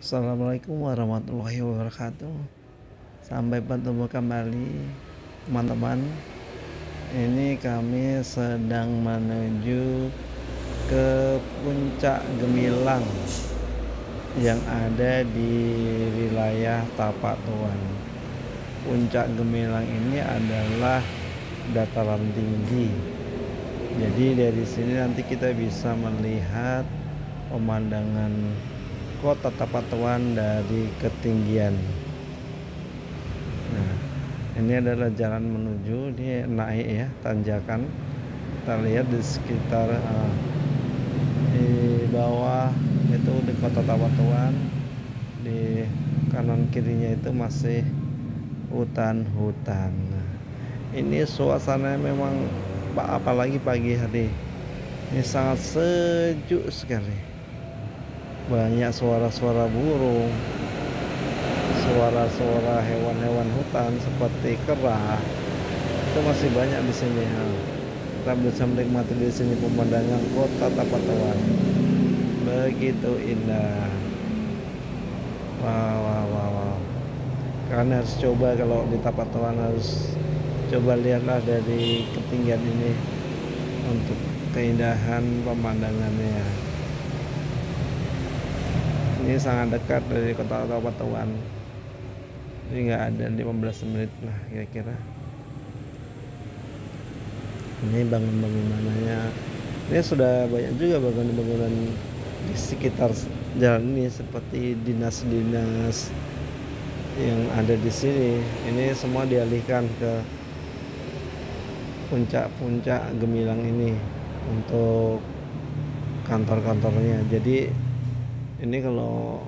Assalamualaikum warahmatullahi wabarakatuh. Sampai bertemu kembali teman-teman. Ini kami sedang menuju ke Puncak Gemilang yang ada di wilayah Tapaktuan. Puncak Gemilang ini adalah dataran tinggi. Jadi dari sini nanti kita bisa melihat pemandangan kota Tapaktuan dari ketinggian. Nah, ini adalah jalan menuju di naik ya, tanjakan. Kita lihat di sekitar di bawah itu di kota Tapaktuan, di kanan kirinya itu masih hutan-hutan. Nah, ini suasananya memang apalagi pagi hari. Ini sangat sejuk sekali. Banyak suara-suara burung, suara-suara hewan-hewan hutan seperti kera, itu masih banyak di sini. Kita bisa menikmati di sini pemandangan kota Tapaktuan, begitu indah. Wow. Kalian harus coba kalau di Tapaktuan, harus coba lihatlah dari ketinggian ini untuk keindahan pemandangannya. Ini sangat dekat dari kota Tapaktuan, ini nggak ada 15 menit lah kira-kira. Ini bangunannya, ini sudah banyak juga bangunan-bangunan di sekitar jalan ini seperti dinas-dinas yang ada di sini. Ini semua dialihkan ke puncak-puncak Gemilang ini untuk kantor-kantornya. Jadi ini kalau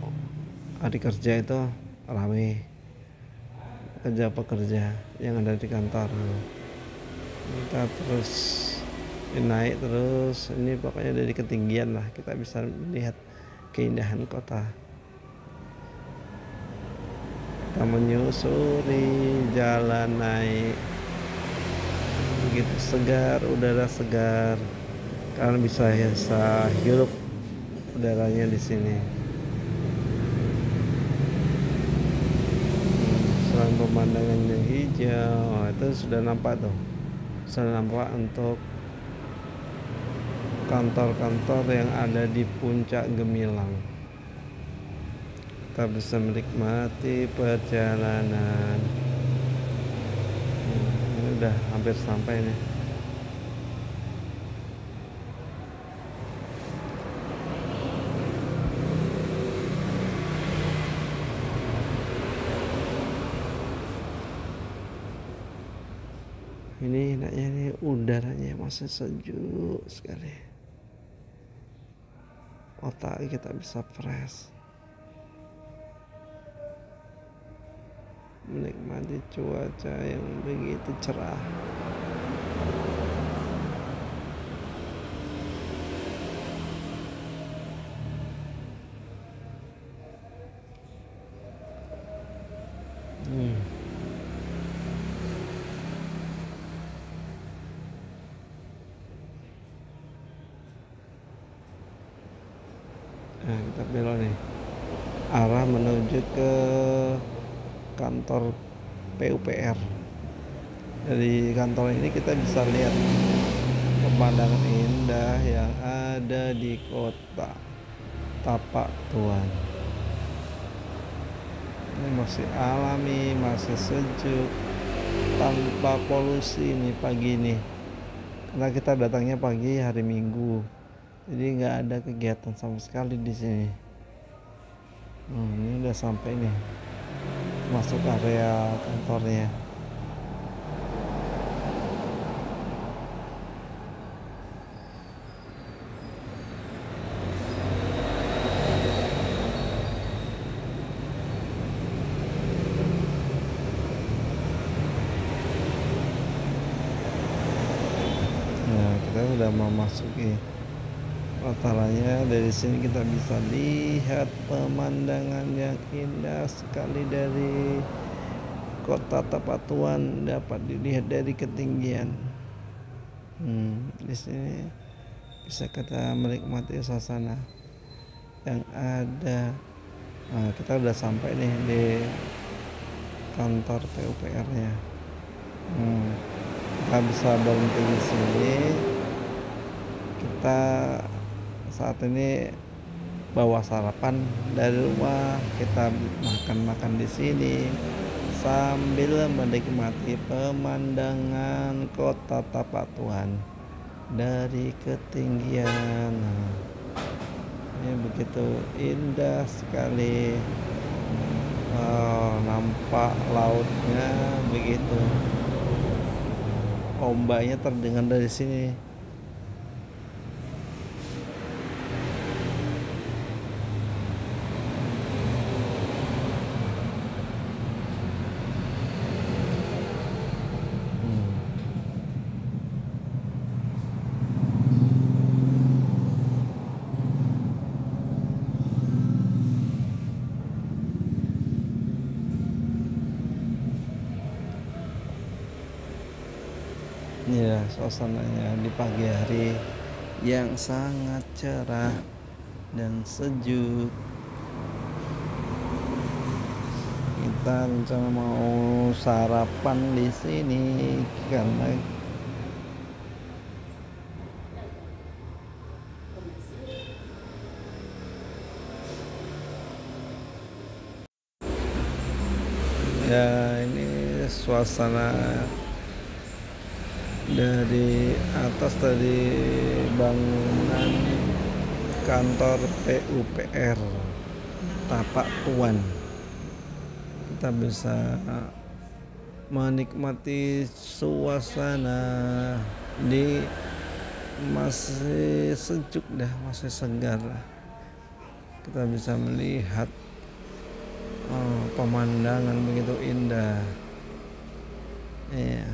hari kerja itu ramai pekerja-pekerja yang ada di kantor. Kita terus naik terus, ini pokoknya dari ketinggian lah kita bisa melihat keindahan kota. Kita menyusuri jalan naik, begitu segar, udara segar. Kalian bisa hirup udaranya di sini. Selain pemandangan yang hijau, itu sudah nampak tuh. Sudah nampak untuk kantor-kantor yang ada di Puncak Gemilang. Kita bisa menikmati perjalanan. Ini udah hampir sampai nih. Ini enaknya nih, udaranya masih sejuk sekali. Otak kita bisa fresh, menikmati cuaca yang begitu cerah. Nah, kita belok nih, arah menuju ke kantor PUPR. Dari kantor ini kita bisa lihat pemandangan indah yang ada di kota Tapaktuan. Ini masih alami, masih sejuk, tanpa polusi nih pagi ini. Karena kita datangnya pagi hari Minggu, jadi nggak ada kegiatan sama sekali di sini. Ini udah sampai nih, masuk area kantornya. Nah, kita udah memasuki latarnya. Dari sini kita bisa lihat pemandangan yang indah sekali dari kota Tapaktuan, dapat dilihat dari ketinggian. Di sini bisa kita menikmati suasana yang ada Nah, kita udah sampai nih di kantor PUPR-nya. Kita bisa berhenti di sini. Kita saat ini bawa sarapan dari rumah, kita makan-makan di sini sambil menikmati pemandangan kota Tapaktuan dari ketinggian. Ini begitu indah sekali. Nampak lautnya begitu. Ombaknya terdengar dari sini. Ya, suasananya di pagi hari yang sangat cerah dan sejuk. Kita rencana mau sarapan di sini karena ya ini suasana dari atas tadi bangunan kantor PUPR Tapaktuan. Kita bisa menikmati suasana di masih sejuk masih segar. Kita bisa melihat pemandangan begitu indah. Iya.